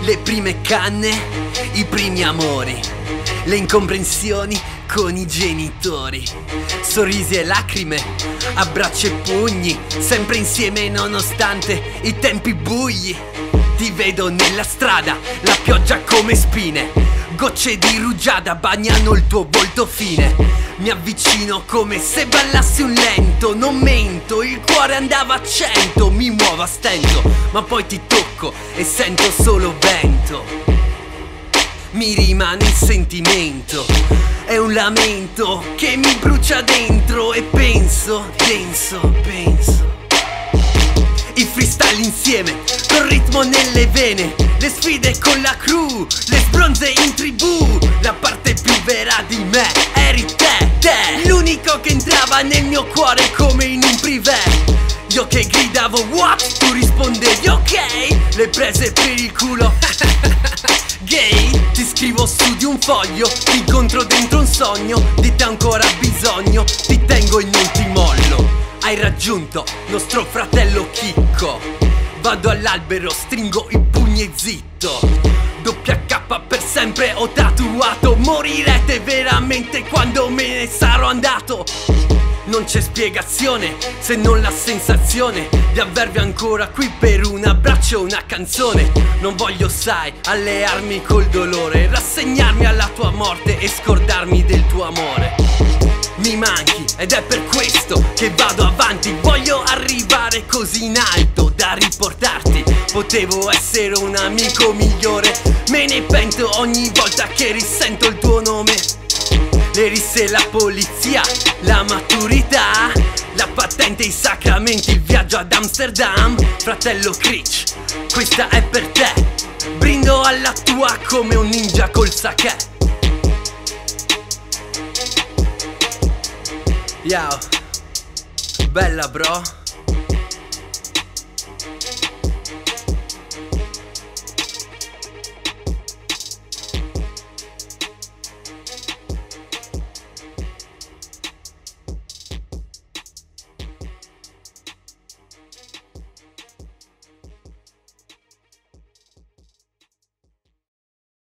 Le prime canne, i primi amori, le incomprensioni con i genitori, sorrisi e lacrime, abbracci e pugni, sempre insieme nonostante i tempi bui. Ti vedo nella strada, la pioggia come spine, gocce di rugiada bagnano il tuo volto fine. Mi avvicino come se ballassi un lento, non mento, il cuore andava a 100, mi muovo a stento, ma poi ti tocco e sento solo vento. Mi rimane il sentimento, è un lamento che mi brucia dentro e penso, penso. I freestyle insieme, col ritmo nelle vene, le sfide con la crew, le sbronze in tribù, la parte più vera di me eri te, l'unico che entrava nel mio cuore come in un privé. Io che gridavo what, tu rispondevi ok, le prese per il culo gay. Ti scrivo su di un foglio, ti incontro dentro un sogno, di te ancora bisogno, ti tengo e non ti mollo. Hai raggiunto nostro fratello Chicco, vado all'albero, stringo i pugni e zitto. Doppia K per sempre ho tatuato, morirete veramente quando me ne sarò andato. Non c'è spiegazione se non la sensazione di avervi ancora qui per un abbraccio e una canzone. Non voglio, sai, allearmi col dolore, rassegnarmi alla tua morte e scordarmi del tuo amore. Mi manchi ed è per questo che vado avanti, voglio arrivare così in alto da riportarti. Potevo essere un amico migliore, me ne pento ogni volta che risento il tuo nome. Le risse, la polizia, la maturità, la patente, i sacramenti, il viaggio ad Amsterdam. Fratello Krich, questa è per te, brindo alla tua come un ninja col sake. Yo, bella bro.